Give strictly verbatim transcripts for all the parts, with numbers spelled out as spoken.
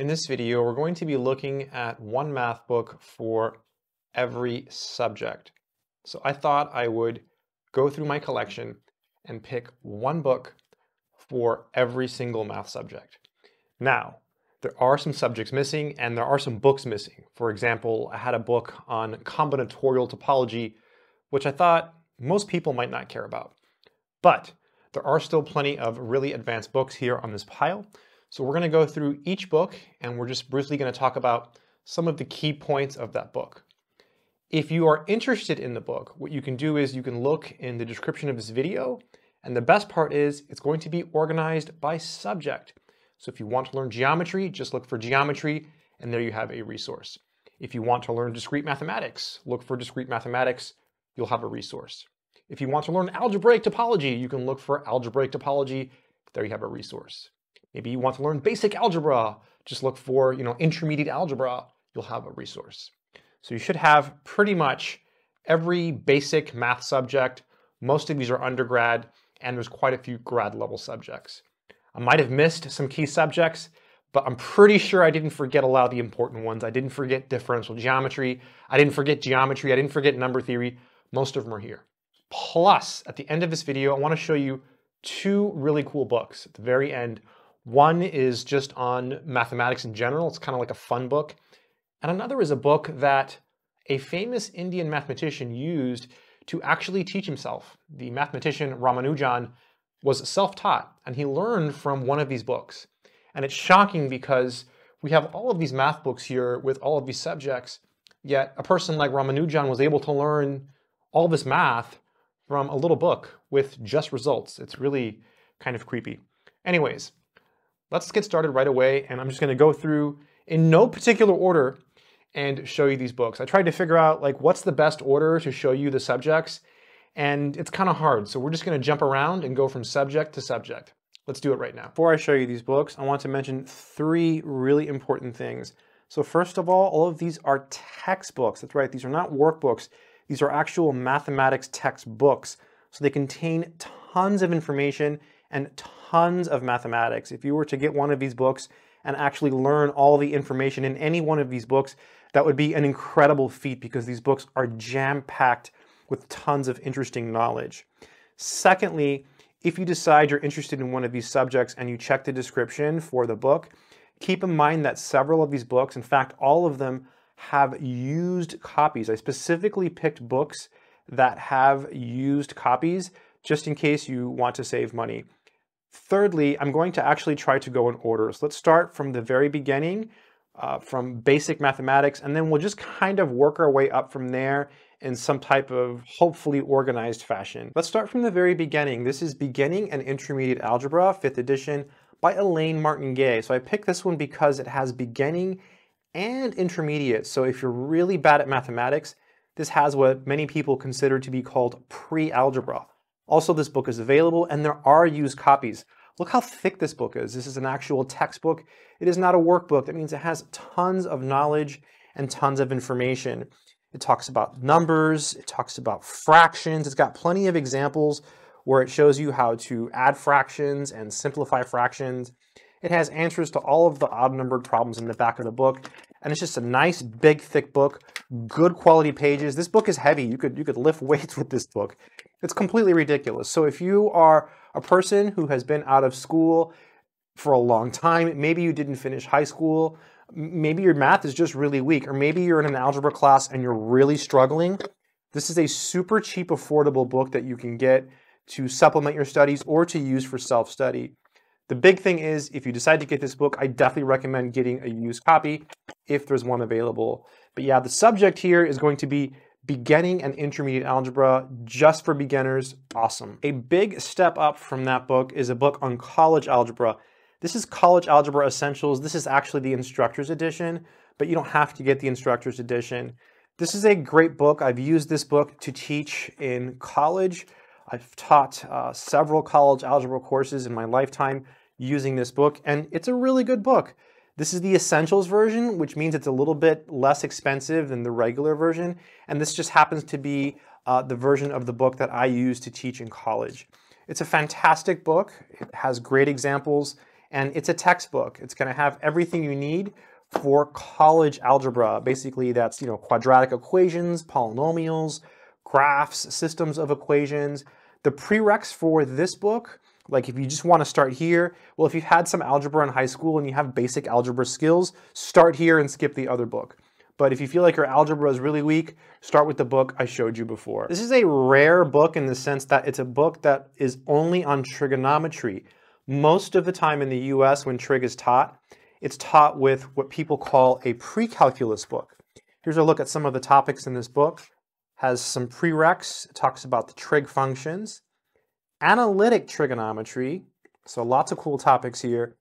In this video, we're going to be looking at one math book for every subject. So I thought I would go through my collection and pick one book for every single math subject. Now, there are some subjects missing and there are some books missing. For example, I had a book on combinatorial topology, which I thought most people might not care about. But there are still plenty of really advanced books here on this pile. So we're going to go through each book and we're just briefly going to talk about some of the key points of that book. If you are interested in the book, what you can do is you can look in the description of this video, and the best part is it's going to be organized by subject. So if you want to learn geometry, just look for geometry and there you have a resource. If you want to learn discrete mathematics, look for discrete mathematics, you'll have a resource. If you want to learn algebraic topology, you can look for algebraic topology, there you have a resource. Maybe you want to learn basic algebra, just look for, you know, intermediate algebra, you'll have a resource. So you should have pretty much every basic math subject. Most of these are undergrad, and there's quite a few grad level subjects. I might have missed some key subjects, but I'm pretty sure I didn't forget a lot of the important ones. I didn't forget differential geometry, I didn't forget geometry, I didn't forget number theory. Most of them are here. Plus, at the end of this video, I want to show you two really cool books at the very end. One is just on mathematics in general. It's kind of like a fun book. And another is a book that a famous Indian mathematician used to actually teach himself. The mathematician Ramanujan was self-taught, and he learned from one of these books. And it's shocking because we have all of these math books here with all of these subjects, yet a person like Ramanujan was able to learn all this math from a little book with just results. It's really kind of creepy. Anyways, let's get started right away, and I'm just going to go through in no particular order and show you these books. I tried to figure out like what's the best order to show you the subjects, and it's kind of hard. So we're just going to jump around and go from subject to subject. Let's do it right now. Before I show you these books, I want to mention three really important things. So first of all, all of these are textbooks. That's right. These are not workbooks. These are actual mathematics textbooks. So they contain tons of information and tons of mathematics. If you were to get one of these books and actually learn all the information in any one of these books, that would be an incredible feat because these books are jam-packed with tons of interesting knowledge. Secondly, if you decide you're interested in one of these subjects and you check the description for the book, keep in mind that several of these books, in fact, all of them, have used copies. I specifically picked books that have used copies just in case you want to save money. Thirdly, I'm going to actually try to go in order. So let's start from the very beginning, uh, from basic mathematics, and then we'll just kind of work our way up from there in some type of hopefully organized fashion. Let's start from the very beginning. This is Beginning and Intermediate Algebra, fifth edition, by Elaine Martin Gay. So I picked this one because it has beginning and intermediate. So if you're really bad at mathematics, this has what many people consider to be called pre-algebra. Also, this book is available and there are used copies. Look how thick this book is. This is an actual textbook. It is not a workbook. That means it has tons of knowledge and tons of information. It talks about numbers. It talks about fractions. It's got plenty of examples where it shows you how to add fractions and simplify fractions. It has answers to all of the odd-numbered problems in the back of the book. And it's just a nice, big, thick book, good quality pages. This book is heavy. You could, you could lift weights with this book. It's completely ridiculous. So if you are a person who has been out of school for a long time, maybe you didn't finish high school, maybe your math is just really weak, or maybe you're in an algebra class and you're really struggling, this is a super cheap, affordable book that you can get to supplement your studies or to use for self-study. The big thing is, if you decide to get this book, I definitely recommend getting a used copy if there's one available. But yeah, the subject here is going to be Beginning and Intermediate Algebra, just for beginners. Awesome. A big step up from that book is a book on college algebra. This is College Algebra Essentials. This is actually the instructor's edition, but you don't have to get the instructor's edition. This is a great book. I've used this book to teach in college. I've taught uh, several college algebra courses in my lifetime using this book, and it's a really good book. This is the Essentials version, which means it's a little bit less expensive than the regular version, and this just happens to be uh, the version of the book that I use to teach in college. It's a fantastic book. It has great examples, and it's a textbook. It's going to have everything you need for college algebra. Basically, that's, you know, quadratic equations, polynomials, graphs, systems of equations. The prereqs for this book, like if you just want to start here, well, if you've had some algebra in high school and you have basic algebra skills, start here and skip the other book. But if you feel like your algebra is really weak, start with the book I showed you before. This is a rare book in the sense that it's a book that is only on trigonometry. Most of the time in the U S when trig is taught, it's taught with what people call a pre-calculus book. Here's a look at some of the topics in this book. Has some prereqs, it talks about the trig functions, analytic trigonometry, so lots of cool topics here,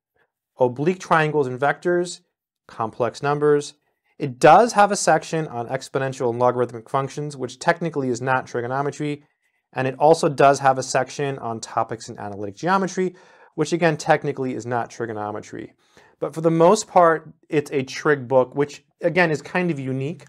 oblique triangles and vectors, complex numbers. It does have a section on exponential and logarithmic functions, which technically is not trigonometry, and it also does have a section on topics in analytic geometry, which again technically is not trigonometry. But for the most part, it's a trig book, which again is kind of unique.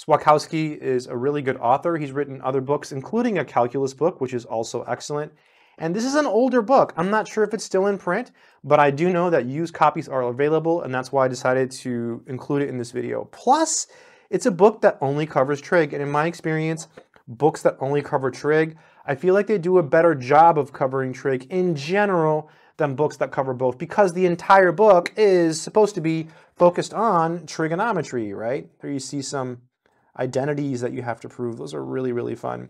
Swokowski is a really good author. He's written other books, including a calculus book, which is also excellent. And this is an older book. I'm not sure if it's still in print, but I do know that used copies are available, and that's why I decided to include it in this video. Plus, it's a book that only covers trig, and in my experience, books that only cover trig, I feel like they do a better job of covering trig in general than books that cover both, because the entire book is supposed to be focused on trigonometry, right? There you see some identities that you have to prove. Those are really, really fun.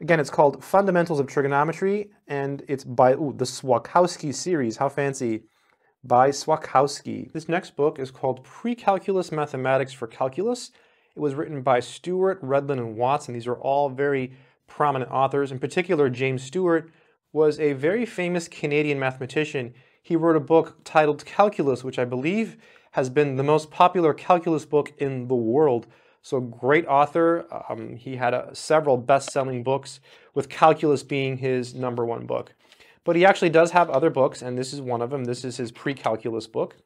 Again, it's called Fundamentals of Trigonometry, and it's by ooh, the Swokowski series. How fancy. By Swokowski. This next book is called Pre-Calculus Mathematics for Calculus. It was written by Stewart, Redlin, and Watson. These are all very prominent authors. In particular, James Stewart was a very famous Canadian mathematician. He wrote a book titled Calculus, which I believe has been the most popular calculus book in the world. So great author. Um, he had uh, several best-selling books, with calculus being his number one book. But he actually does have other books, and this is one of them. This is his pre-calculus book.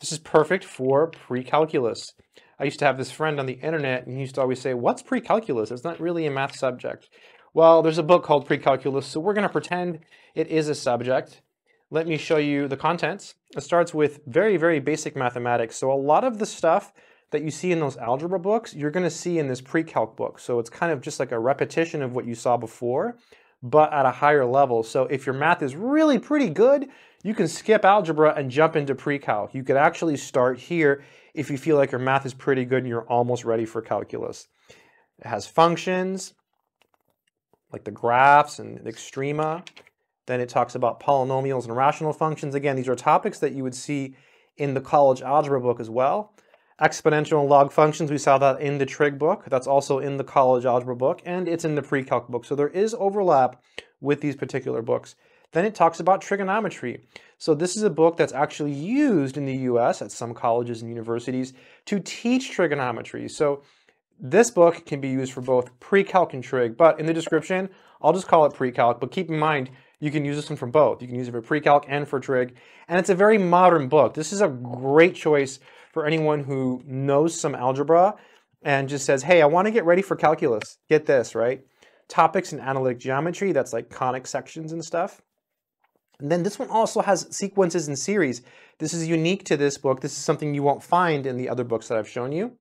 This is perfect for pre-calculus. I used to have this friend on the internet, and he used to always say, what's pre-calculus? It's not really a math subject. Well, there's a book called Pre-Calculus, so we're going to pretend it is a subject. Let me show you the contents. It starts with very, very basic mathematics. So a lot of the stuff that you see in those algebra books, you're going to see in this pre-calc book. So it's kind of just like a repetition of what you saw before, but at a higher level. So if your math is really pretty good, you can skip algebra and jump into pre-calc. You could actually start here if you feel like your math is pretty good and you're almost ready for calculus. It has functions, like the graphs and the extrema. Then it talks about polynomials and rational functions. Again, these are topics that you would see in the college algebra book as well. Exponential and log functions, we saw that in the trig book. That's also in the college algebra book, and it's in the pre-calc book. So there is overlap with these particular books. Then it talks about trigonometry. So this is a book that's actually used in the U S at some colleges and universities to teach trigonometry. So this book can be used for both pre-calc and trig, but in the description, I'll just call it pre-calc, but keep in mind, you can use this one for both. You can use it for pre-calc and for trig, and it's a very modern book. This is a great choice for anyone who knows some algebra and just says, hey, I want to get ready for calculus. Get this, right? Topics in analytic geometry, that's like conic sections and stuff. And then this one also has sequences and series. This is unique to this book. This is something you won't find in the other books that I've shown you.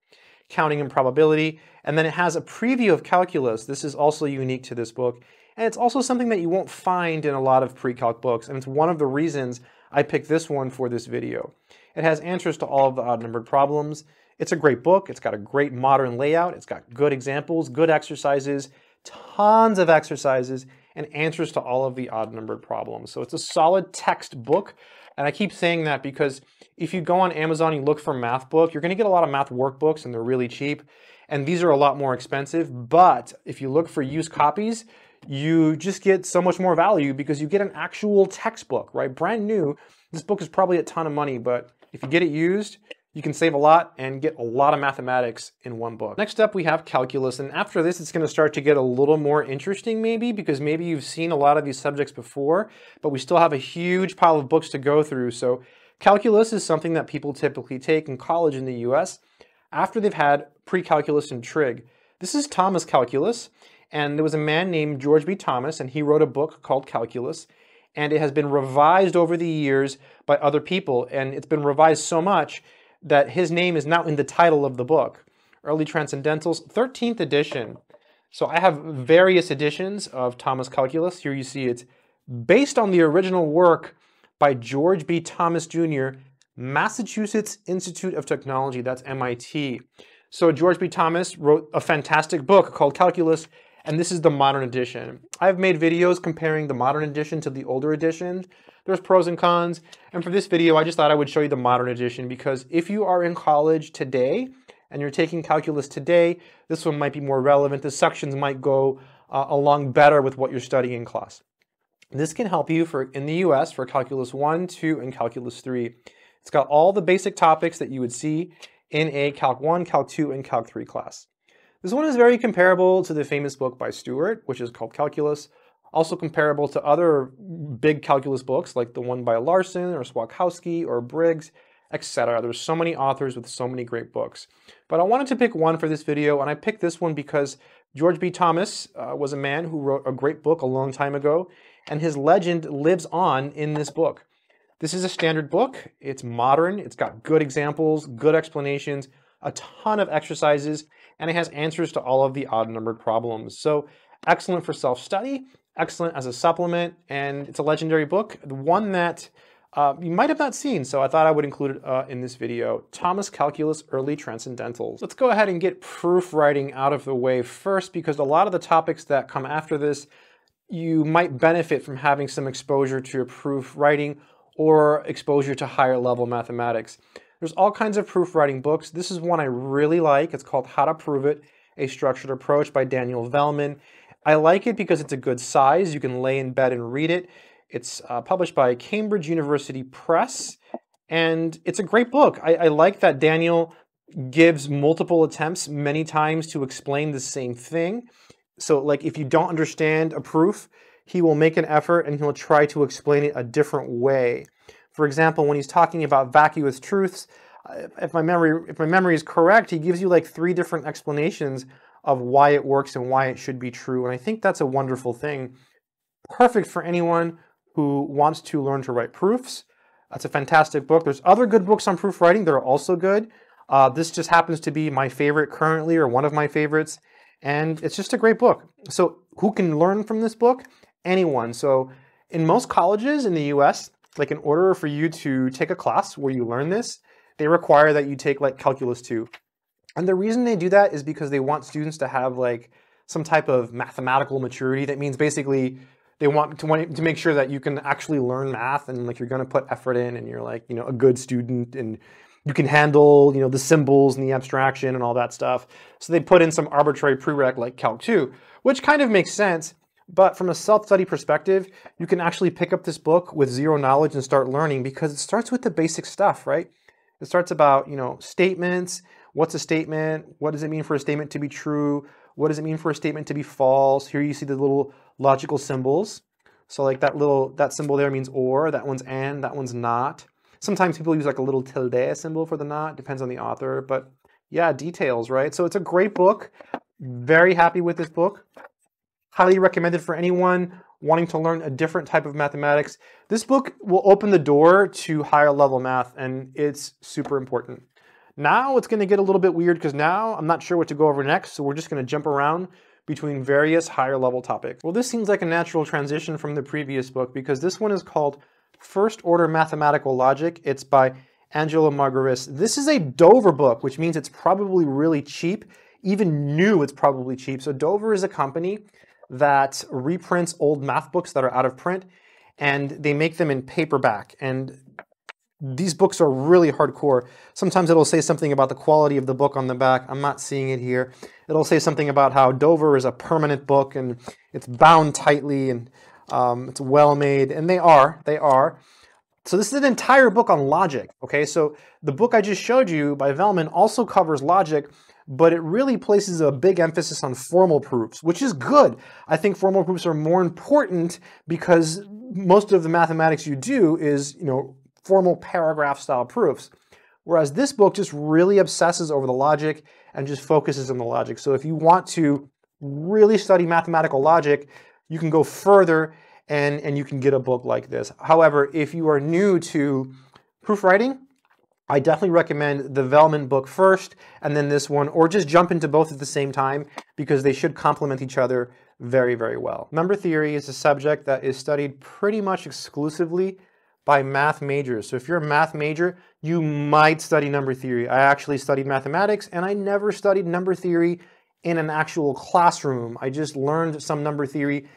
Counting and probability. And then it has a preview of calculus. This is also unique to this book. And it's also something that you won't find in a lot of pre-calc books. And it's one of the reasons I picked this one for this video. It has answers to all of the odd-numbered problems. It's a great book. It's got a great modern layout. It's got good examples, good exercises, tons of exercises, and answers to all of the odd-numbered problems. So it's a solid textbook. And I keep saying that because if you go on Amazon and you look for math book, you're going to get a lot of math workbooks, and they're really cheap. And these are a lot more expensive. But if you look for used copies, you just get so much more value because you get an actual textbook, right? Brand new. This book is probably a ton of money, but if you get it used, you can save a lot and get a lot of mathematics in one book. Next up, we have calculus. And after this, it's going to start to get a little more interesting maybe, because maybe you've seen a lot of these subjects before, but we still have a huge pile of books to go through. So calculus is something that people typically take in college in the U S after they've had pre-calculus and trig. This is Thomas calculus. And there was a man named George B. Thomas, and he wrote a book called Calculus. and it has been revised over the years by other people, and it's been revised so much that his name is now in the title of the book. Early Transcendentals, thirteenth edition. So I have various editions of Thomas Calculus. Here you see it's based on the original work by George B. Thomas Junior, Massachusetts Institute of Technology, that's M I T. So George B. Thomas wrote a fantastic book called Calculus, and this is the modern edition. I've made videos comparing the modern edition to the older edition. There's pros and cons, and for this video I just thought I would show you the modern edition, because if you are in college today and you're taking calculus today, this one might be more relevant. The sections might go uh, along better with what you're studying in class. This can help you for in the U S for Calculus one, two, and Calculus three. It's got all the basic topics that you would see in a Calc one, Calc two, and Calc three class. This one is very comparable to the famous book by Stewart, which is called Calculus. Also comparable to other big calculus books like the one by Larson or Swokowski or Briggs, et cetera. There's so many authors with so many great books. But I wanted to pick one for this video, and I picked this one because George B. Thomas uh, was a man who wrote a great book a long time ago, and his legend lives on in this book. This is a standard book. It's modern. It's got good examples, good explanations, a ton of exercises, and it has answers to all of the odd-numbered problems. So excellent for self-study, excellent as a supplement, and it's a legendary book, the one that uh, you might have not seen, so I thought I would include it uh, in this video. Thomas Calculus, Early Transcendentals. Let's go ahead and get proofwriting out of the way first, because a lot of the topics that come after this, you might benefit from having some exposure to your proofwriting or exposure to higher level mathematics. There's all kinds of proofwriting books. This is one I really like. It's called How to Prove It, A Structured Approach by Daniel Velleman. I like it because it's a good size. You can lay in bed and read it. It's uh, published by Cambridge University Press, and it's a great book. I, I like that Daniel gives multiple attempts many times to explain the same thing. So like if you don't understand a proof, he will make an effort and he'll try to explain it a different way. For example, when he's talking about vacuous truths, if my memory, if my memory is correct, he gives you like three different explanations of why it works and why it should be true. And I think that's a wonderful thing. Perfect for anyone who wants to learn to write proofs. That's a fantastic book. There's other good books on proofwriting that are also good. Uh, this just happens to be my favorite currently, or one of my favorites. And it's just a great book. So who can learn from this book? Anyone. So in most colleges in the U S, like in order for you to take a class where you learn this, they require that you take like Calculus two. And the reason they do that is because they want students to have like some type of mathematical maturity. That means basically they want to want to make sure that you can actually learn math, and like you're going to put effort in, and you're like, you know, a good student, and you can handle, you know, the symbols and the abstraction and all that stuff. So they put in some arbitrary prereq like Calc two, which kind of makes sense. But from a self-study perspective, you can actually pick up this book with zero knowledge and start learning, because it starts with the basic stuff, right? It starts about, you know, statements. What's a statement? What does it mean for a statement to be true? What does it mean for a statement to be false? Here you see the little logical symbols. So like that little, that symbol there means or, that one's and, that one's not. Sometimes people use like a little tilde symbol for the not, depends on the author, but yeah, details, right? So it's a great book. Very happy with this book. Highly recommended for anyone wanting to learn a different type of mathematics. This book will open the door to higher level math, and it's super important. Now it's going to get a little bit weird, because now I'm not sure what to go over next, so we're just going to jump around between various higher level topics. Well, this seems like a natural transition from the previous book, because this one is called First Order Mathematical Logic. It's by Angela Margaris. This is a Dover book, which means it's probably really cheap. Even new, it's probably cheap. So Dover is a company that reprints old math books that are out of print, and they make them in paperback. And these books are really hardcore. Sometimes it'll say something about the quality of the book on the back. I'm not seeing it here. It'll say something about how Dover is a permanent book and it's bound tightly, and um, it's well made. And they are, they are. So this is an entire book on logic, okay? So the book I just showed you by Velleman also covers logic, but it really places a big emphasis on formal proofs, which is good. I think formal proofs are more important, because most of the mathematics you do is, you know, formal paragraph style proofs. Whereas this book just really obsesses over the logic and just focuses on the logic. So if you want to really study mathematical logic, you can go further and, and you can get a book like this. However, if you are new to proofwriting, I definitely recommend the Velleman book first and then this one, or just jump into both at the same time because they should complement each other very, very well. Number theory is a subject that is studied pretty much exclusively by math majors. So if you're a math major, you might study number theory. I actually studied mathematics and I never studied number theory in an actual classroom. I just learned some number theory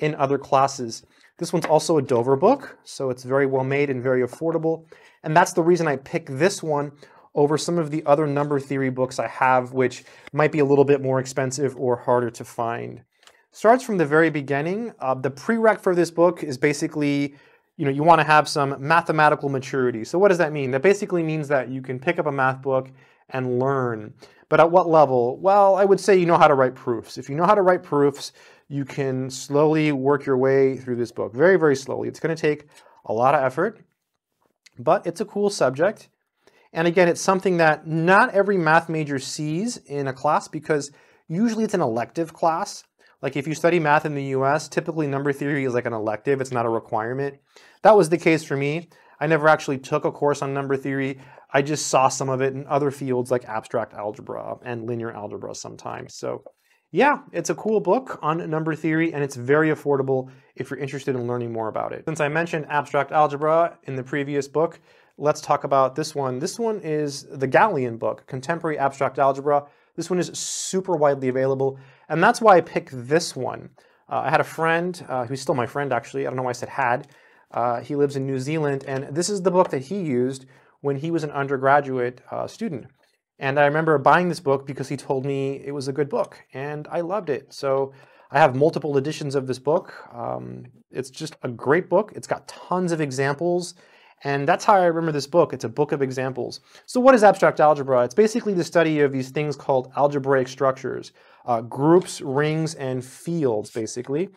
in other classes. This one's also a Dover book, so it's very well made and very affordable. And that's the reason I picked this one over some of the other number theory books I have, which might be a little bit more expensive or harder to find. Starts from the very beginning. Uh, the prereq for this book is basically, you know, you want to have some mathematical maturity. So what does that mean? That basically means that you can pick up a math book and learn. But at what level? Well, I would say you know how to write proofs. If you know how to write proofs, you can slowly work your way through this book. Very, very slowly. It's going to take a lot of effort, but it's a cool subject. And again, it's something that not every math major sees in a class because usually it's an elective class. Like if you study math in the U S, typically number theory is like an elective. It's not a requirement. That was the case for me. I never actually took a course on number theory. I just saw some of it in other fields like abstract algebra and linear algebra sometimes. So yeah, it's a cool book on number theory and it's very affordable if you're interested in learning more about it. Since I mentioned abstract algebra in the previous book, let's talk about this one. This one is the Gallian book, Contemporary Abstract Algebra. This one is super widely available and that's why I picked this one. Uh, I had a friend uh, who's still my friend actually, I don't know why I said had. Uh, he lives in New Zealand and this is the book that he used when he was an undergraduate uh, student. And I remember buying this book because he told me it was a good book, and I loved it. So I have multiple editions of this book. Um, it's just a great book. It's got tons of examples, and that's how I remember this book. It's a book of examples. So what is abstract algebra? It's basically the study of these things called algebraic structures, uh, groups, rings, and fields, basically.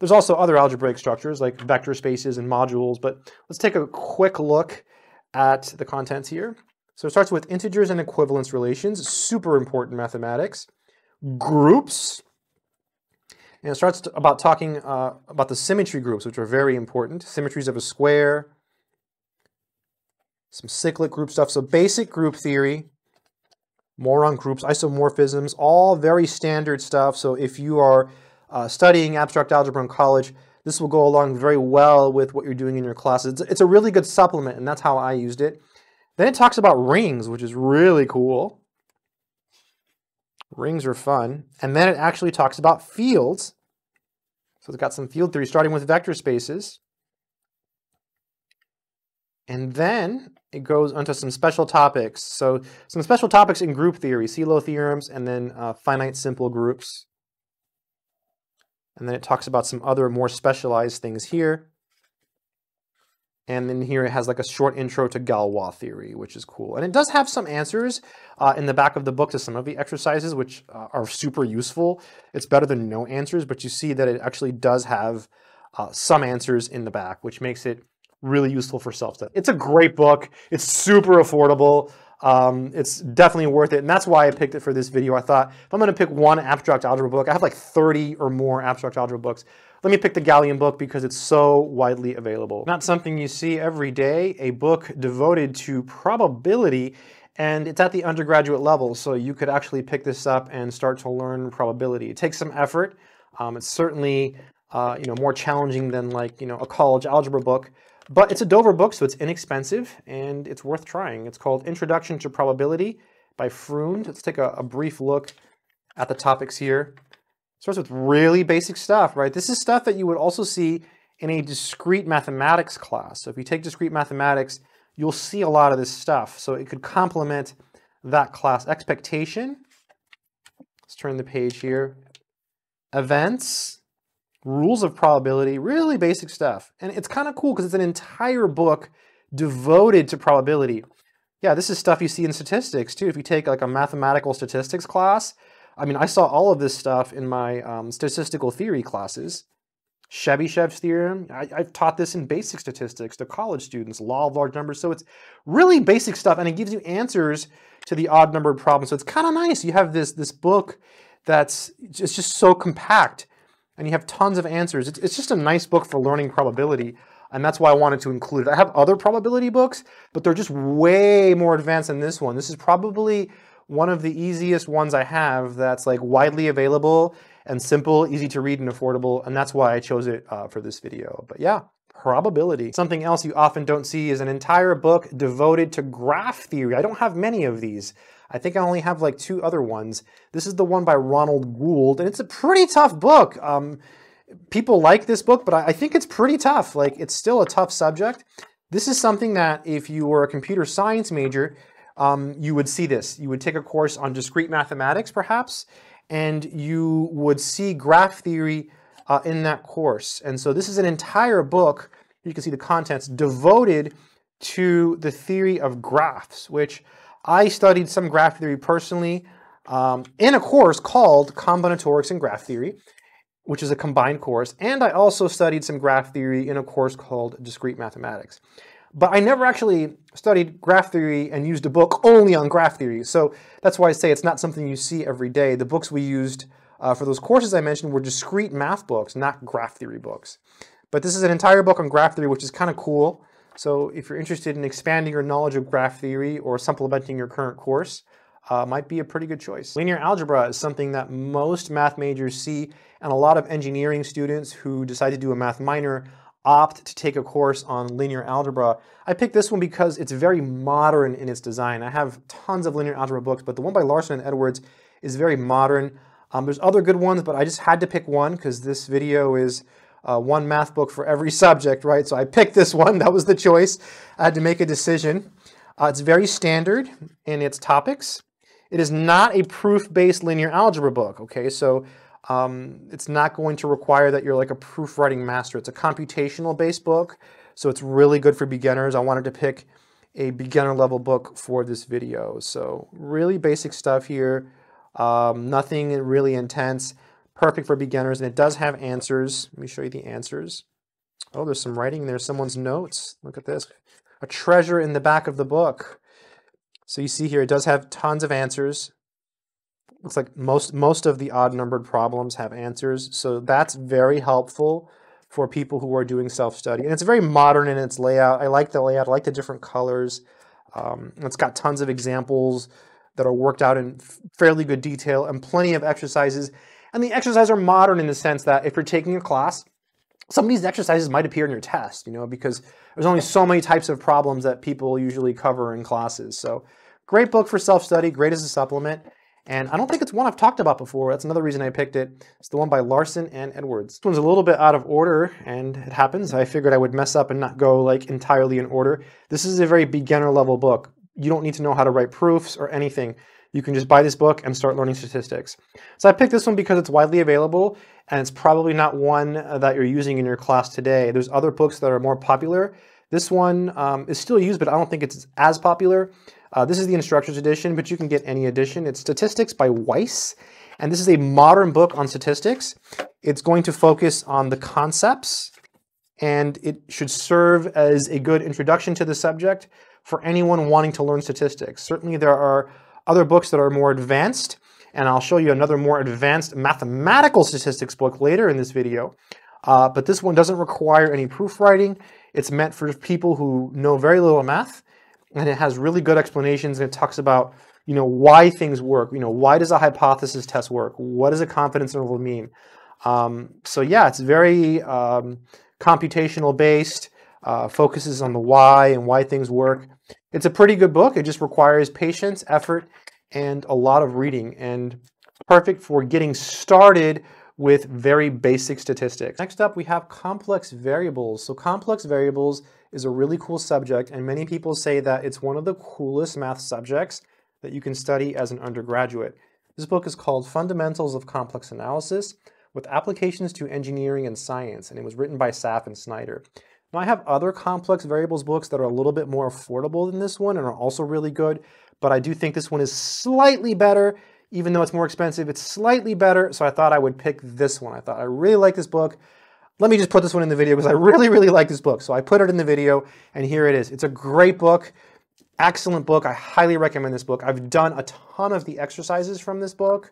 There's also other algebraic structures like vector spaces and modules, but let's take a quick look at the contents here. So it starts with integers and equivalence relations, super important mathematics, groups, and it starts about talking uh, about the symmetry groups, which are very important, symmetries of a square, some cyclic group stuff, so basic group theory, moron groups, isomorphisms, all very standard stuff, so if you are uh, studying abstract algebra in college, this will go along very well with what you're doing in your classes. It's a really good supplement, and that's how I used it. Then it talks about rings, which is really cool. Rings are fun. And then it actually talks about fields. So it's got some field theory, starting with vector spaces. And then it goes onto some special topics. So some special topics in group theory, Cilo theorems, and then uh, finite simple groups. And then it talks about some other more specialized things here. And then here it has like a short intro to Galois theory, which is cool. And it does have some answers uh, in the back of the book to some of the exercises, which uh, are super useful. It's better than no answers, but you see that it actually does have uh, some answers in the back, which makes it really useful for self-study. It's a great book. It's super affordable. Um, it's definitely worth it. And that's why I picked it for this video. I thought, if I'm going to pick one abstract algebra book, I have like thirty or more abstract algebra books. Let me pick the Gallian book because it's so widely available. Not something you see every day, a book devoted to probability, and it's at the undergraduate level, so you could actually pick this up and start to learn probability. It takes some effort. Um, it's certainly uh, you know, more challenging than like you know, a college algebra book, but it's a Dover book, so it's inexpensive, and it's worth trying. It's called Introduction to Probability by Freund. Let's take a, a brief look at the topics here. Starts with really basic stuff, right? This is stuff that you would also see in a discrete mathematics class. So if you take discrete mathematics, you'll see a lot of this stuff. So it could complement that class. Expectation, let's turn the page here. Events, rules of probability, really basic stuff. And it's kind of cool because it's an entire book devoted to probability. Yeah, this is stuff you see in statistics too. If you take like a mathematical statistics class, I mean, I saw all of this stuff in my um, statistical theory classes. Chebyshev's theorem, I, I've taught this in basic statistics to college students, law of large numbers. So it's really basic stuff and it gives you answers to the odd numbered problems. So it's kind of nice. You have this, this book that's just, it's just so compact. and you have tons of answers. It's, it's just a nice book for learning probability, and that's why I wanted to include it. I have other probability books, but they're just way more advanced than this one. This is probably one of the easiest ones I have that's like widely available and simple, easy to read and affordable, and that's why I chose it uh, for this video. But yeah, probability. Something else you often don't see is an entire book devoted to graph theory. I don't have many of these. I think I only have like two other ones. This is the one by Ronald Gould, and it's a pretty tough book. Um, people like this book, but I think it's pretty tough. Like, it's still a tough subject. This is something that if you were a computer science major, um, you would see this. You would take a course on discrete mathematics, perhaps, and you would see graph theory uh, in that course. And so this is an entire book, you can see the contents, devoted to the theory of graphs, which I studied some graph theory personally um, in a course called Combinatorics and Graph Theory, which is a combined course, and I also studied some graph theory in a course called Discrete Mathematics. But I never actually studied graph theory and used a book only on graph theory, so that's why I say it's not something you see every day. The books we used uh, for those courses I mentioned were discrete math books, not graph theory books. But this is an entire book on graph theory, which is kind of cool. So if you're interested in expanding your knowledge of graph theory or supplementing your current course, uh, might be a pretty good choice. Linear algebra is something that most math majors see, and a lot of engineering students who decide to do a math minor opt to take a course on linear algebra. I picked this one because it's very modern in its design. I have tons of linear algebra books, but the one by Larson and Edwards is very modern. Um, there's other good ones, but I just had to pick one because this video is Uh, one math book for every subject, right? So I picked this one. That was the choice. I had to make a decision. Uh, it's very standard in its topics. It is not a proof-based linear algebra book, okay? So um, it's not going to require that you're like a proofwriting master. It's a computational-based book, so it's really good for beginners. I wanted to pick a beginner-level book for this video. So really basic stuff here, um, nothing really intense. Perfect for beginners, and it does have answers. Let me show you the answers. Oh, there's some writing there, someone's notes. Look at this. A treasure in the back of the book. So you see here, it does have tons of answers. Looks like most, most of the odd-numbered problems have answers, so that's very helpful for people who are doing self-study. And it's very modern in its layout. I like the layout. I like the different colors. Um, it's got tons of examples that are worked out in fairly good detail and plenty of exercises. And the exercises are modern in the sense that if you're taking a class, some of these exercises might appear in your test, you know, because there's only so many types of problems that people usually cover in classes. So great book for self-study, great as a supplement. And I don't think it's one I've talked about before. That's another reason I picked it. It's the one by Larson and Edwards. This one's a little bit out of order, and it happens. I figured I would mess up and not go like entirely in order. This is a very beginner level book. You don't need to know how to write proofs or anything. You can just buy this book and start learning statistics. So I picked this one because it's widely available, and it's probably not one that you're using in your class today. There's other books that are more popular. This one um, is still used, but I don't think it's as popular. Uh, this is the instructor's edition, but you can get any edition. It's Statistics by Weiss, and this is a modern book on statistics. It's going to focus on the concepts, and it should serve as a good introduction to the subject for anyone wanting to learn statistics. Certainly there are other books that are more advanced, and I'll show you another more advanced mathematical statistics book later in this video, uh, but this one doesn't require any proofwriting. It's meant for people who know very little math, and it has really good explanations, and it talks about, you know, why things work. You know, why does a hypothesis test work? What does a confidence interval mean? Um, so yeah, it's very um, computational based, uh, focuses on the why and why things work. It's a pretty good book. It just requires patience, effort, and a lot of reading, and perfect for getting started with very basic statistics. Next up, we have complex variables. So complex variables is a really cool subject, and many people say that it's one of the coolest math subjects that you can study as an undergraduate. This book is called Fundamentals of Complex Analysis with Applications to Engineering and Science, and it was written by Saff and Snider. Now, I have other complex variables books that are a little bit more affordable than this one and are also really good, but I do think this one is slightly better. Even though it's more expensive, it's slightly better, so I thought I would pick this one. I thought I really like this book. Let me just put this one in the video because I really, really like this book. So I put it in the video, and here it is. It's a great book, excellent book. I highly recommend this book. I've done a ton of the exercises from this book.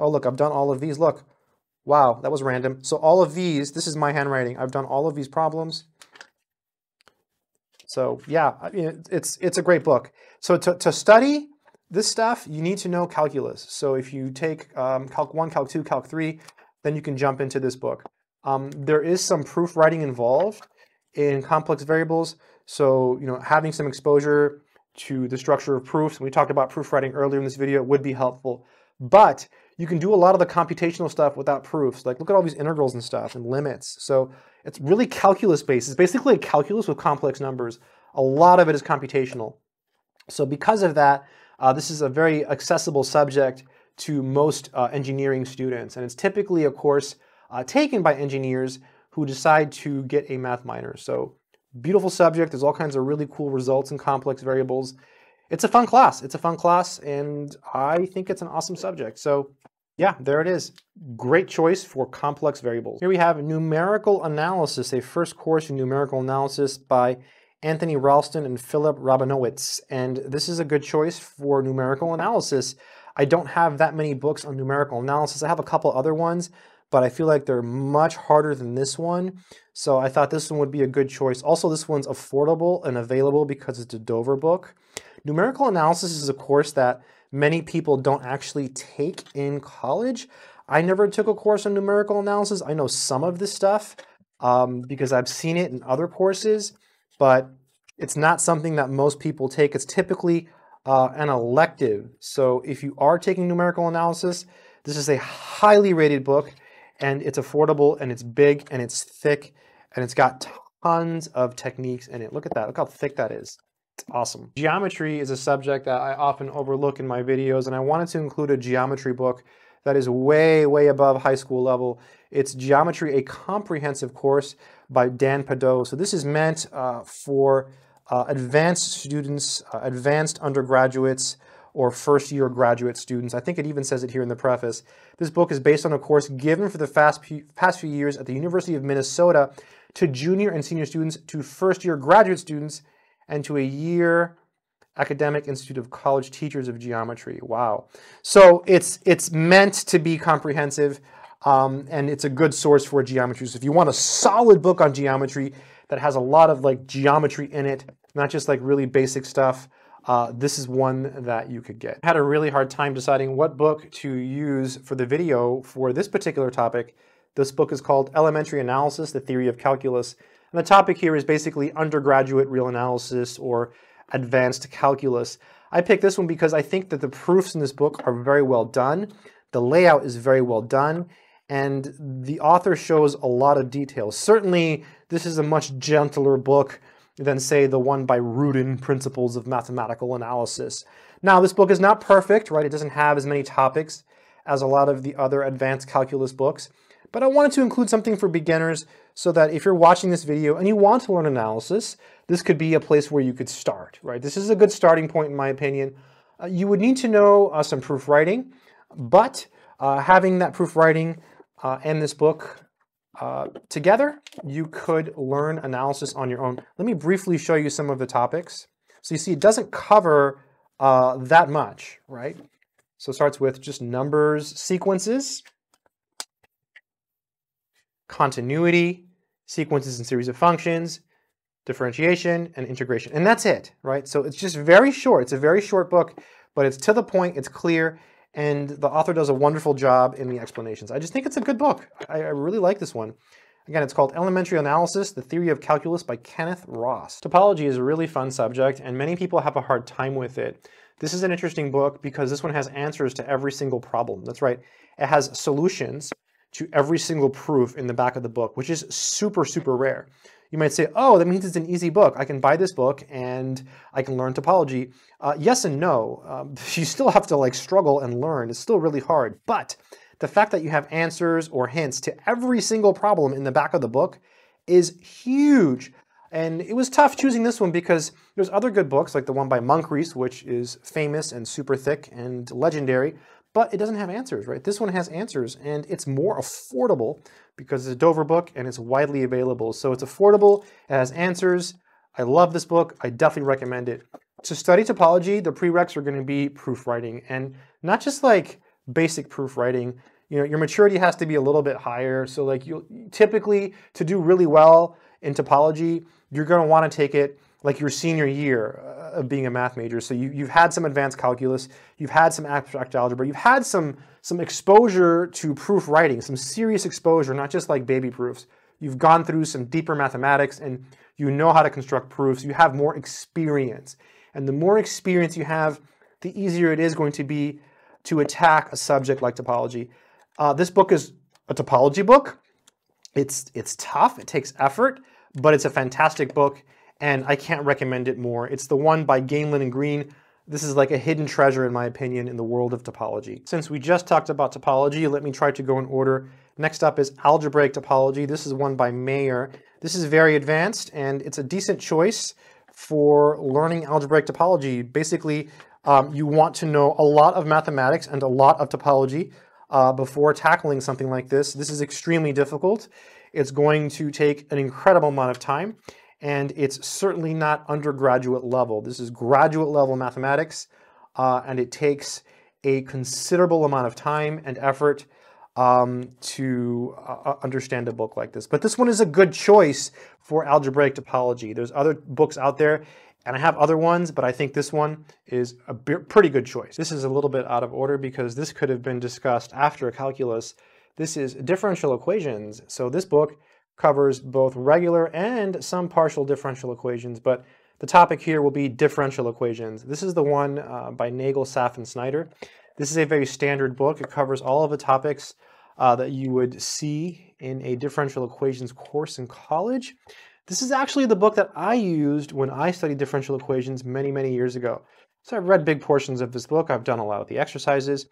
Oh, look, I've done all of these. Look, Wow, that was random. So all of these, this is my handwriting. I've done all of these problems. So yeah, it's, it's a great book. So to, to study this stuff, you need to know calculus. So if you take um, Calc one, Calc two, Calc three, then you can jump into this book. Um, there is some proof writing involved in complex variables. So, you know, having some exposure to the structure of proofs, we talked about proofwriting earlier in this video, would be helpful. But you can do a lot of the computational stuff without proofs. Like, look at all these integrals and stuff and limits. So it's really calculus-based. It's basically a calculus with complex numbers. A lot of it is computational. So because of that, uh, this is a very accessible subject to most uh, engineering students. And it's typically a course uh, taken by engineers who decide to get a math minor. So beautiful subject. There's all kinds of really cool results in complex variables. It's a fun class. It's a fun class, and I think it's an awesome subject. So yeah, there it is. Great choice for complex variables. Here we have numerical analysis, a first course in numerical analysis by Anthony Ralston and Philip Rabinowitz. And this is a good choice for numerical analysis. I don't have that many books on numerical analysis. I have a couple other ones, but I feel like they're much harder than this one. So I thought this one would be a good choice. Also, this one's affordable and available because it's a Dover book. Numerical analysis is a course that many people don't actually take in college. I never took a course on numerical analysis. I know some of this stuff um, because I've seen it in other courses, but it's not something that most people take. It's typically uh, an elective. So if you are taking numerical analysis, this is a highly rated book, and it's affordable, and it's big, and it's thick, and it's got tons of techniques in it. Look at that. Look how thick that is. It's awesome. Geometry is a subject that I often overlook in my videos, and I wanted to include a geometry book that is way, way above high school level. It's Geometry, a Comprehensive Course by Dan Pedoe. So this is meant uh, for uh, advanced students, uh, advanced undergraduates, or first-year graduate students. I think it even says it here in the preface. This book is based on a course given for the past few years at the University of Minnesota to junior and senior students, to first-year graduate students, and to a year academic institute of college teachers of geometry. Wow. So it's, it's meant to be comprehensive, um, and it's a good source for geometry. So if you want a solid book on geometry that has a lot of like geometry in it, not just like really basic stuff, Uh, this is one that you could get. I had a really hard time deciding what book to use for the video for this particular topic. This book is called Elementary Analysis, The Theory of Calculus. And the topic here is basically undergraduate real analysis or advanced calculus. I picked this one because I think that the proofs in this book are very well done. The layout is very well done. And the author shows a lot of detail. Certainly, this is a much gentler book than, say, the one by Rudin, Principles of Mathematical Analysis. Now, this book is not perfect, right? It doesn't have as many topics as a lot of the other advanced calculus books, but I wanted to include something for beginners so that if you're watching this video and you want to learn analysis, this could be a place where you could start, right? This is a good starting point, in my opinion. Uh, you would need to know uh, some proofwriting, but uh, having that proofwriting uh, and this book Uh, together, you could learn analysis on your own. Let me briefly show you some of the topics. So you see, it doesn't cover uh, that much, right? So it starts with just numbers, sequences, continuity, sequences and series of functions, differentiation, and integration. And that's it, right? So it's just very short. It's a very short book, but it's to the point, it's clear, and the author does a wonderful job in the explanations. I just think it's a good book. I, I really like this one. Again, it's called Elementary Analysis, The Theory of Calculus by Kenneth Ross. Topology is a really fun subject, and many people have a hard time with it. This is an interesting book because this one has answers to every single problem. That's right. It has solutions to every single proof in the back of the book, which is super, super rare. You might say, oh, that means it's an easy book. I can buy this book and I can learn topology. Uh, yes and no. Um, you still have to like struggle and learn. It's still really hard. But the fact that you have answers or hints to every single problem in the back of the book is huge. And it was tough choosing this one because there's other good books like the one by Moncrief, which is famous and super thick and legendary, but it doesn't have answers, right? This one has answers and it's more affordable because it's a Dover book and it's widely available. So it's affordable, it has answers. I love this book, I definitely recommend it. To study topology, the prereqs are gonna be proofwriting, and not just like basic proofwriting. you know, your maturity has to be a little bit higher. So like you typically to do really well in topology, you're going to want to take it like your senior year uh, of being a math major. So you, you've had some advanced calculus, you've had some abstract algebra, you've had some, some exposure to proof writing, some serious exposure, not just like baby proofs. You've gone through some deeper mathematics and you know how to construct proofs. You have more experience. And the more experience you have, the easier it is going to be to attack a subject like topology. Uh, this book is a topology book. It's, it's tough, it takes effort, but it's a fantastic book and I can't recommend it more. It's the one by Gainlin and Green. This is like a hidden treasure in my opinion in the world of topology. Since we just talked about topology, let me try to go in order. Next up is algebraic topology. This is one by Mayer. This is very advanced and it's a decent choice for learning algebraic topology. Basically, um, you want to know a lot of mathematics and a lot of topology uh, before tackling something like this. This is extremely difficult. It's going to take an incredible amount of time and it's certainly not undergraduate level. This is graduate level mathematics uh, and it takes a considerable amount of time and effort Um, to uh, understand a book like this. But this one is a good choice for algebraic topology. There's other books out there, and I have other ones, but I think this one is a pretty good choice. This is a little bit out of order because this could have been discussed after calculus. This is differential equations. So this book covers both regular and some partial differential equations, but the topic here will be differential equations. This is the one uh, by Nagle, Saff, and Snider. This is a very standard book. It covers all of the topics uh, that you would see in a differential equations course in college. This is actually the book that I used when I studied differential equations many, many years ago. So I've read big portions of this book. I've done a lot of the exercises.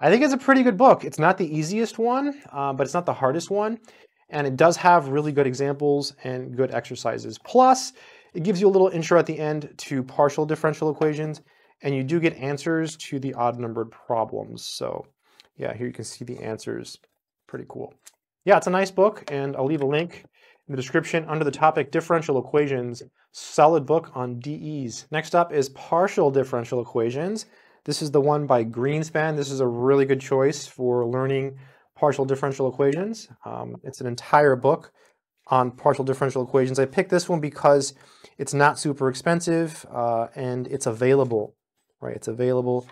I think it's a pretty good book. It's not the easiest one, uh, but it's not the hardest one. And it does have really good examples and good exercises. Plus, it gives you a little intro at the end to partial differential equations. And you do get answers to the odd-numbered problems. So yeah, here you can see the answers. Pretty cool. Yeah, it's a nice book, and I'll leave a link in the description under the topic differential equations. Solid book on D Es. Next up is partial differential equations. This is the one by Greenspan. This is a really good choice for learning partial differential equations. Um, it's an entire book on partial differential equations. I picked this one because it's not super expensive uh, and it's available. Right, it's available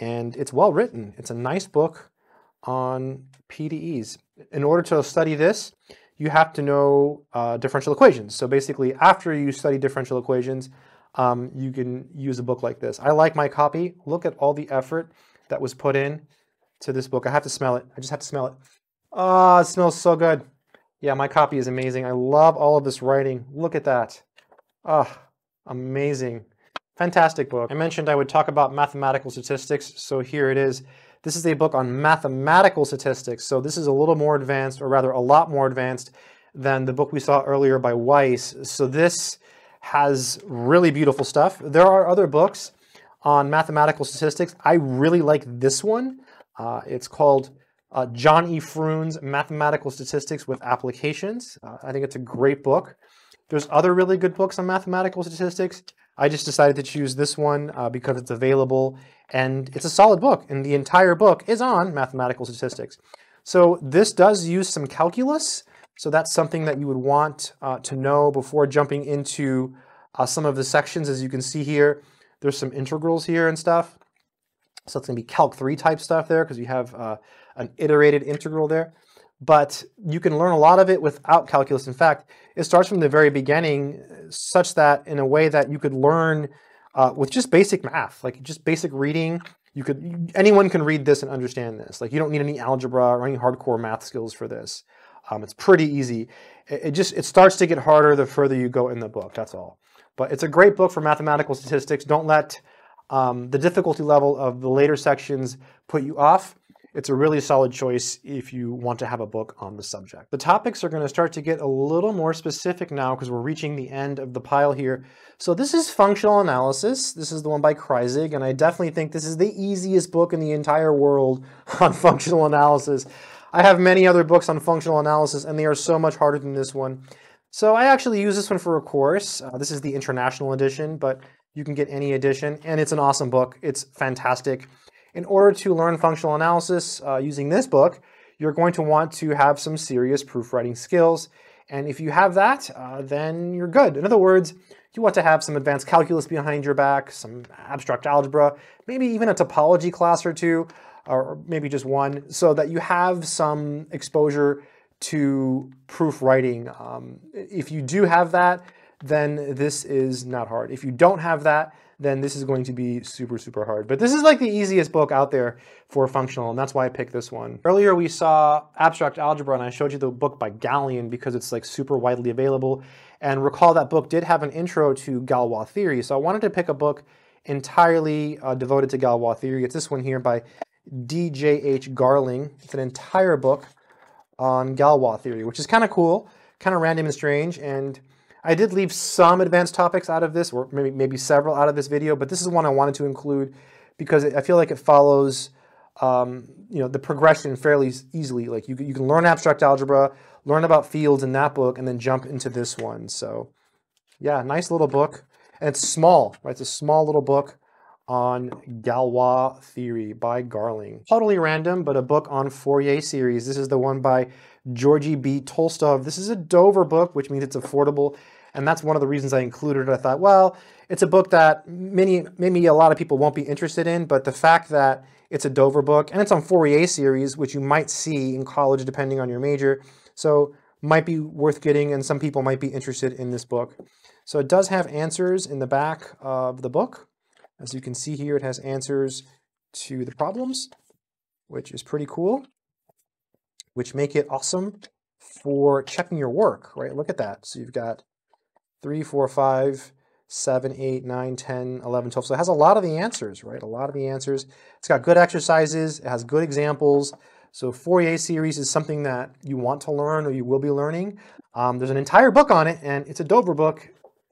and it's well written. It's a nice book on P D Es. In order to study this, you have to know uh, differential equations. So basically, after you study differential equations, um, you can use a book like this. I like my copy. Look at all the effort that was put in to this book. I have to smell it. I just have to smell it. Ah, oh, it smells so good. Yeah, my copy is amazing. I love all of this writing. Look at that. Ah, oh, amazing. Fantastic book. I mentioned I would talk about mathematical statistics, so here it is. This is a book on mathematical statistics, so this is a little more advanced, or rather a lot more advanced than the book we saw earlier by Weiss. So this has really beautiful stuff. There are other books on mathematical statistics. I really like this one. Uh, it's called uh, John E. Froon's Mathematical Statistics with Applications. Uh, I think it's a great book. There's other really good books on mathematical statistics. I just decided to choose this one uh, because it's available and it's a solid book, and the entire book is on mathematical statistics. So this does use some calculus, so that's something that you would want uh, to know before jumping into uh, some of the sections. As you can see here, there's some integrals here and stuff. So it's gonna be Calc three type stuff there because you have uh, an iterated integral there. But you can learn a lot of it without calculus. In fact, it starts from the very beginning such that in a way that you could learn uh, with just basic math, like just basic reading. You could, anyone can read this and understand this. Like you don't need any algebra or any hardcore math skills for this. Um, it's pretty easy. It, it just, it starts to get harder the further you go in the book, that's all. But it's a great book for mathematical statistics. Don't let um, the difficulty level of the later sections put you off. It's a really solid choice if you want to have a book on the subject. The topics are going to start to get a little more specific now because we're reaching the end of the pile here. So this is functional analysis. This is the one by Kreisig, and I definitely think this is the easiest book in the entire world on functional analysis. I have many other books on functional analysis, and they are so much harder than this one. So I actually use this one for a course. Uh, this is the international edition, but you can get any edition, and it's an awesome book. It's fantastic. In order to learn functional analysis uh, using this book, you're going to want to have some serious proofwriting skills. And if you have that, uh, then you're good. In other words, you want to have some advanced calculus behind your back, some abstract algebra, maybe even a topology class or two, or maybe just one, so that you have some exposure to proofwriting. Um, if you do have that, then this is not hard. If you don't have that, then this is going to be super, super hard. But this is like the easiest book out there for functional, and that's why I picked this one. Earlier we saw Abstract Algebra, and I showed you the book by Gallian because it's like super widely available. And recall that book did have an intro to Galois theory, so I wanted to pick a book entirely uh, devoted to Galois theory. It's this one here by D J H Garling. It's an entire book on Galois theory, which is kind of cool, kind of random and strange, and I did leave some advanced topics out of this, or maybe maybe several out of this video, but this is one I wanted to include because I feel like it follows, um, you know, the progression fairly easily. Like you, you can learn abstract algebra, learn about fields in that book, and then jump into this one. So, yeah, nice little book, and it's small, right? It's a small little book on Galois theory by Garling. Totally random, but a book on Fourier series. This is the one by Georgy B. Tolstov. This is a Dover book, which means it's affordable. And that's one of the reasons I included it. I thought, well, it's a book that many, maybe a lot of people won't be interested in, but the fact that it's a Dover book, and it's on Fourier series, which you might see in college depending on your major, so might be worth getting, and some people might be interested in this book. So it does have answers in the back of the book. As you can see here, it has answers to the problems, which is pretty cool, which make it awesome for checking your work, right? Look at that. So you've got three, four, five, seven, eight, nine, ten, eleven, twelve. So it has a lot of the answers, right? A lot of the answers. It's got good exercises. It has good examples. So Fourier series is something that you want to learn or you will be learning. Um, there's an entire book on it, and it's a Dover book,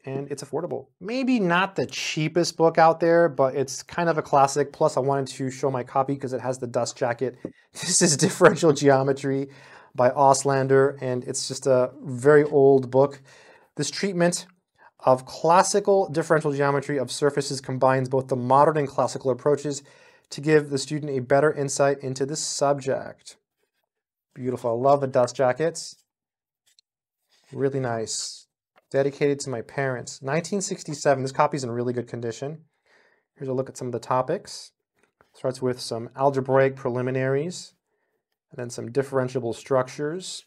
and it's affordable. Maybe not the cheapest book out there, but it's kind of a classic. Plus, I wanted to show my copy because it has the dust jacket. This is Differential Geometry by Auslander, and it's just a very old book. This treatment of classical differential geometry of surfaces combines both the modern and classical approaches to give the student a better insight into this subject. Beautiful. I love the dust jackets. Really nice. Dedicated to my parents. nineteen sixty-seven. This copy's in really good condition. Here's a look at some of the topics. Starts with some algebraic preliminaries, and then some differentiable structures.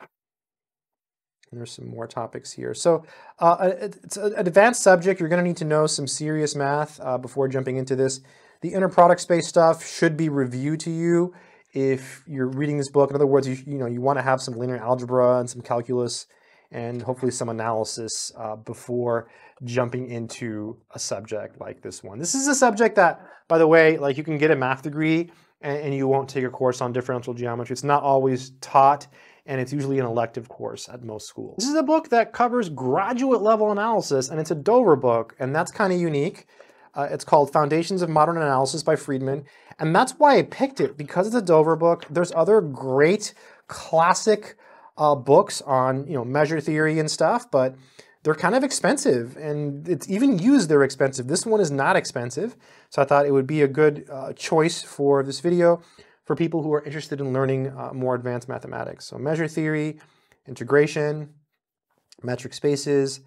And there's some more topics here. So uh, it's an advanced subject. You're going to need to know some serious math uh, before jumping into this. The inner product space stuff should be review to you if you're reading this book. In other words, you, you know, you want to have some linear algebra and some calculus and hopefully some analysis uh, before jumping into a subject like this one. This is a subject that, by the way, like you can get a math degree and, and you won't take a course on differential geometry. It's not always taught, and it's usually an elective course at most schools. This is a book that covers graduate level analysis, and it's a Dover book, and that's kind of unique. Uh, it's called Foundations of Modern Analysis by Friedman, and that's why I picked it, because it's a Dover book. There's other great classic uh, books on, you know, measure theory and stuff, but they're kind of expensive, and it's even used they're expensive. This one is not expensive, so I thought it would be a good uh, choice for this video, for people who are interested in learning uh, more advanced mathematics. So measure theory, integration, metric spaces,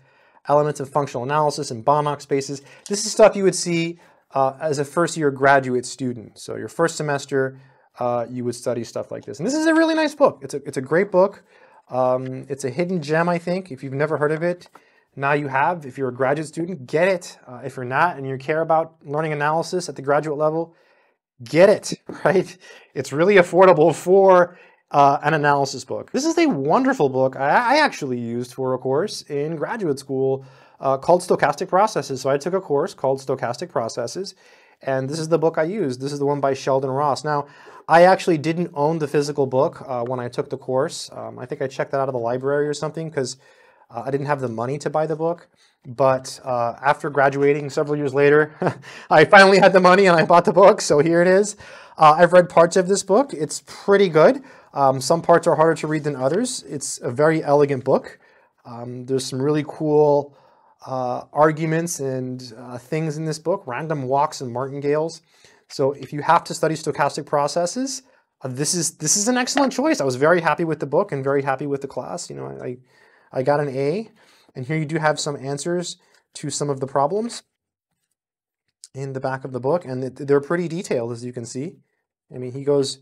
elements of functional analysis, and Banach spaces. This is stuff you would see uh, as a first-year graduate student. So your first semester, uh, you would study stuff like this. And this is a really nice book. It's a, it's a great book. Um, it's a hidden gem, I think. If you've never heard of it, now you have. If you're a graduate student, get it. Uh, if you're not and you care about learning analysis at the graduate level, get it, right? It's really affordable for uh, an analysis book. This is a wonderful book I, I actually used for a course in graduate school uh, called Stochastic Processes. So I took a course called Stochastic Processes, and this is the book I used. This is the one by Sheldon Ross. Now, I actually didn't own the physical book uh, when I took the course. Um, I think I checked that out of the library or something because uh, I didn't have the money to buy the book. But uh, after graduating several years later, I finally had the money and I bought the book, so here it is. Uh, I've read parts of this book. It's pretty good. Um, some parts are harder to read than others. It's a very elegant book. Um, there's some really cool uh, arguments and uh, things in this book, random walks and martingales. So if you have to study stochastic processes, uh, this is this is an excellent choice. I was very happy with the book and very happy with the class. You know, I I got an A, and here you do have some answers to some of the problems in the back of the book, and they're pretty detailed, as you can see. I mean, he goes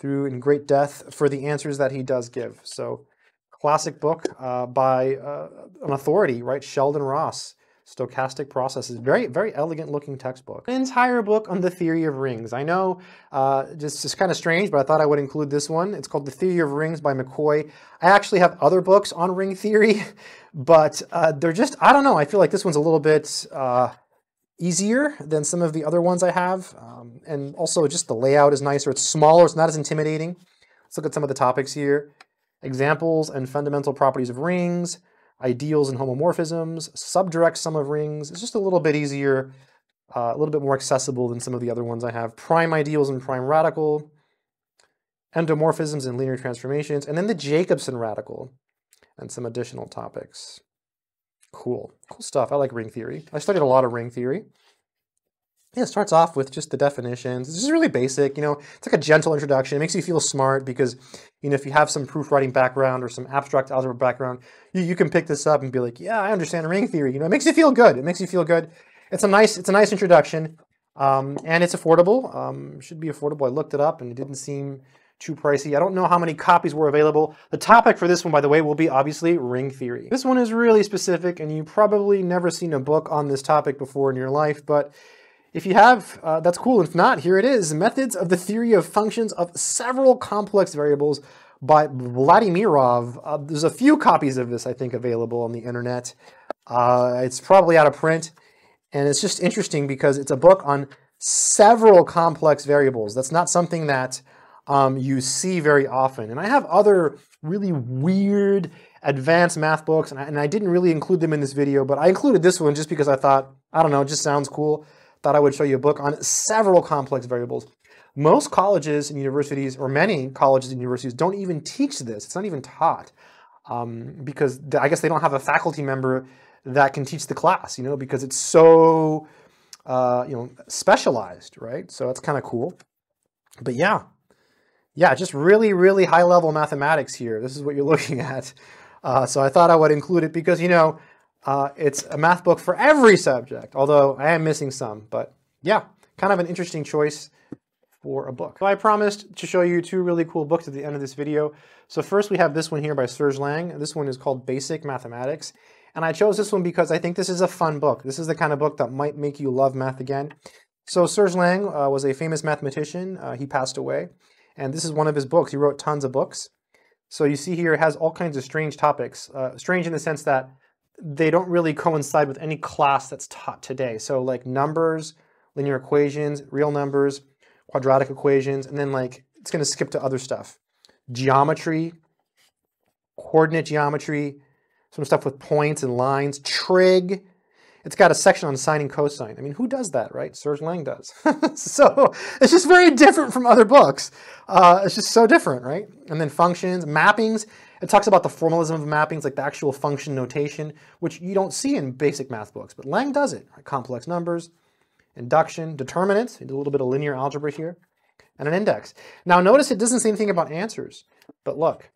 through in great depth for the answers that he does give. So, classic book uh, by uh, an authority, right? Sheldon Ross, Stochastic Processes. Very, very elegant looking textbook. An entire book on the theory of rings. I know, uh, just, just kind of strange, but I thought I would include this one. It's called The Theory of Rings by McCoy. I actually have other books on ring theory, but uh, they're just, I don't know, I feel like this one's a little bit uh, easier than some of the other ones I have. Um, and also just the layout is nicer. It's smaller, it's not as intimidating. Let's look at some of the topics here. Examples and fundamental properties of rings, ideals and homomorphisms, subdirect sum of rings. It's just a little bit easier, uh, a little bit more accessible than some of the other ones I have. Prime ideals and prime radical, endomorphisms and linear transformations, and then the Jacobson radical and some additional topics. Cool, cool stuff. I like ring theory. I studied a lot of ring theory. Yeah, it starts off with just the definitions. It's just really basic, you know, it's like a gentle introduction. It makes you feel smart because, you know, if you have some proofwriting background or some abstract algebra background, you, you can pick this up and be like, yeah, I understand ring theory. You know, it makes you feel good. It makes you feel good. It's a nice, it's a nice introduction, um, and it's affordable. Um, should be affordable. I looked it up and it didn't seem too pricey. I don't know how many copies were available. The topic for this one, by the way, will be obviously ring theory. This one is really specific, and you've probably never seen a book on this topic before in your life, but if you have, uh, that's cool. If not, here it is. Methods of the Theory of Functions of Several Complex Variables by Vladimirov. Uh, there's a few copies of this, I think, available on the internet. Uh, it's probably out of print. And it's just interesting because it's a book on several complex variables. That's not something that um, you see very often. And I have other really weird advanced math books, and I, and I didn't really include them in this video, but I included this one just because I thought, I don't know, it just sounds cool. Thought I would show you a book on several complex variables. Most colleges and universities, or many colleges and universities, don't even teach this. It's not even taught um, because I guess they don't have a faculty member that can teach the class, you know, because it's so, uh, you know, specialized, right? So that's kind of cool. But yeah, yeah, just really, really high level mathematics here. This is what you're looking at. Uh, so I thought I would include it because, you know, Uh, it's a math book for every subject, although I am missing some, but yeah, kind of an interesting choice for a book. So I promised to show you two really cool books at the end of this video. So first we have this one here by Serge Lang. This one is called Basic Mathematics. And I chose this one because I think this is a fun book. This is the kind of book that might make you love math again. So Serge Lang uh, was a famous mathematician. Uh, he passed away. And this is one of his books. He wrote tons of books. So you see here, it has all kinds of strange topics. Uh, strange in the sense that they don't really coincide with any class that's taught today. So like numbers, linear equations, real numbers, quadratic equations, and then like it's going to skip to other stuff. Geometry, coordinate geometry, some stuff with points and lines, trig. It's got a section on sine and cosine. I mean, who does that, right? Serge Lang does. So it's just very different from other books. Uh, it's just so different, right? And then functions, mappings. It talks about the formalism of mappings, like the actual function notation, which you don't see in basic math books, but Lang does it. Right? Complex numbers, induction, determinants, a little bit of linear algebra here, and an index. Now notice it doesn't say anything about answers, but look,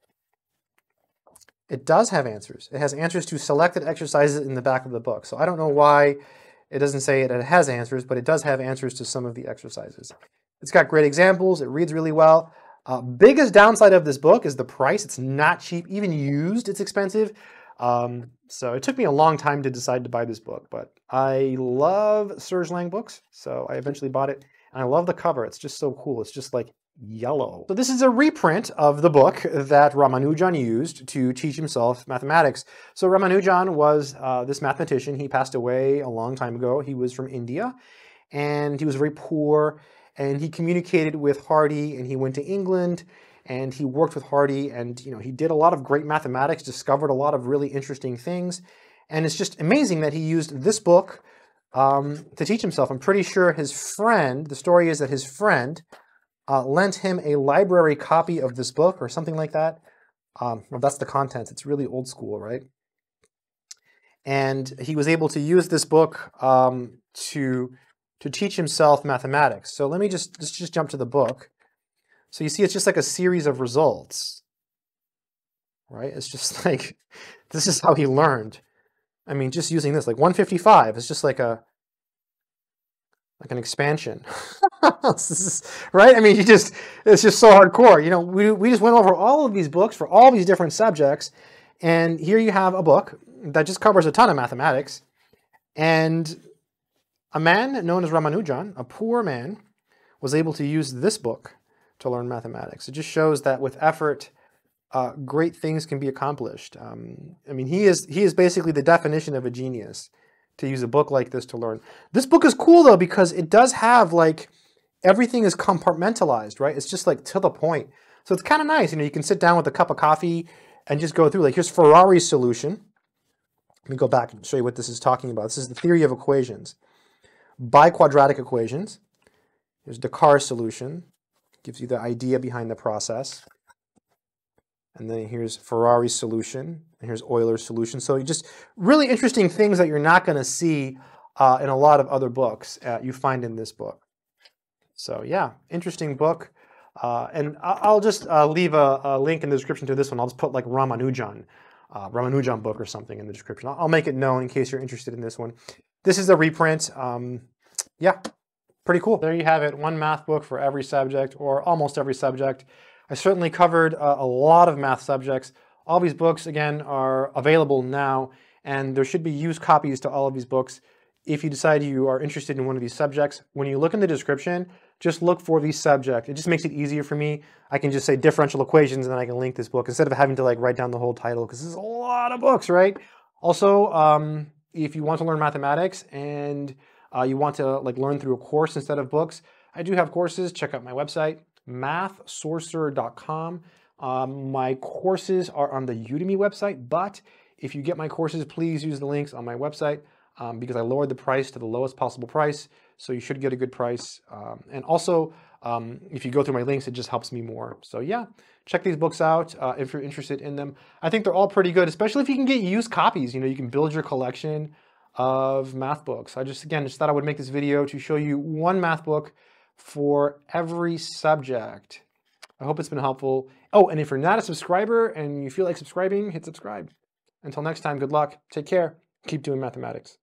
it does have answers. It has answers to selected exercises in the back of the book. So I don't know why it doesn't say it, it has answers, but it does have answers to some of the exercises. It's got great examples, it reads really well. Uh, biggest downside of this book is the price. It's not cheap, even used, it's expensive. Um, so it took me a long time to decide to buy this book, but I love Serge Lang books, so I eventually bought it. And I love the cover, it's just so cool. It's just like yellow. So this is a reprint of the book that Ramanujan used to teach himself mathematics. So Ramanujan was uh, this mathematician. He passed away a long time ago. He was from India, and he was very poor. And he communicated with Hardy, and he went to England, and he worked with Hardy, and you know he did a lot of great mathematics, discovered a lot of really interesting things, and it's just amazing that he used this book um, to teach himself. I'm pretty sure his friend, the story is that his friend uh, lent him a library copy of this book or something like that. Um, well, that's the contents. It's really old school, right? And he was able to use this book um, to... to teach himself mathematics. So let me just, let's just jump to the book. So you see, it's just like a series of results, right? It's just like, this is how he learned. I mean, just using this, like one fifty-five is just like a, like an expansion, this is, right? I mean, you just, it's just so hardcore. You know, we, we just went over all of these books for all these different subjects. And here you have a book that just covers a ton of mathematics. And a man known as Ramanujan, a poor man, was able to use this book to learn mathematics. It just shows that with effort, uh, great things can be accomplished. Um, I mean, he is, he is basically the definition of a genius, to use a book like this to learn. This book is cool though, because it does have like, everything is compartmentalized, right? It's just like to the point. So it's kind of nice, you know, you can sit down with a cup of coffee and just go through, like here's Ferrari's solution. Let me go back and show you what this is talking about. This is the theory of equations. Biquadratic equations. Here's Descartes' solution. Gives you the idea behind the process. And then here's Ferrari's solution, and here's Euler's solution. So just really interesting things that you're not going to see uh, in a lot of other books uh, you find in this book. So yeah, interesting book. Uh, and I'll just uh, leave a, a link in the description to this one. I'll just put like Ramanujan, uh, Ramanujan book or something in the description. I'll, I'll make it known in case you're interested in this one. This is a reprint. Um, yeah, pretty cool. There you have it, one math book for every subject or almost every subject. I certainly covered uh, a lot of math subjects. All these books, again, are available now, and there should be used copies to all of these books if you decide you are interested in one of these subjects. When you look in the description, just look for the subject. It just makes it easier for me. I can just say differential equations, and then I can link this book instead of having to like write down the whole title, because there's a lot of books, right? Also, um, if you want to learn mathematics and uh, you want to like learn through a course instead of books, I do have courses. Check out my website, math sorcerer dot com. Um, my courses are on the Udemy website, but if you get my courses, please use the links on my website um, because I lowered the price to the lowest possible price, so you should get a good price. Um, and also, um, if you go through my links, it just helps me more. So yeah, check these books out uh, if you're interested in them. I think they're all pretty good, especially if you can get used copies. You know, you can build your collection of math books. I just, again, just thought I would make this video to show you one math book for every subject. I hope it's been helpful. Oh, and if you're not a subscriber and you feel like subscribing, hit subscribe. Until next time, good luck, take care, keep doing mathematics.